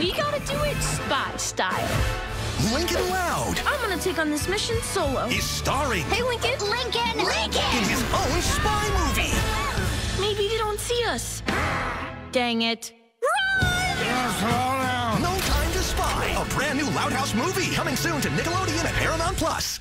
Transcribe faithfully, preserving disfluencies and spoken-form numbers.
We gotta do it spy style. Lincoln Loud. I'm gonna take on this mission solo. Is starring. Hey, Lincoln. Lincoln. Lincoln. In his own spy movie. Maybe they don't see us. Dang it. Run! Yes, slow down. No Time to Spy. A brand new Loud House movie coming soon to Nickelodeon and Paramount Plus.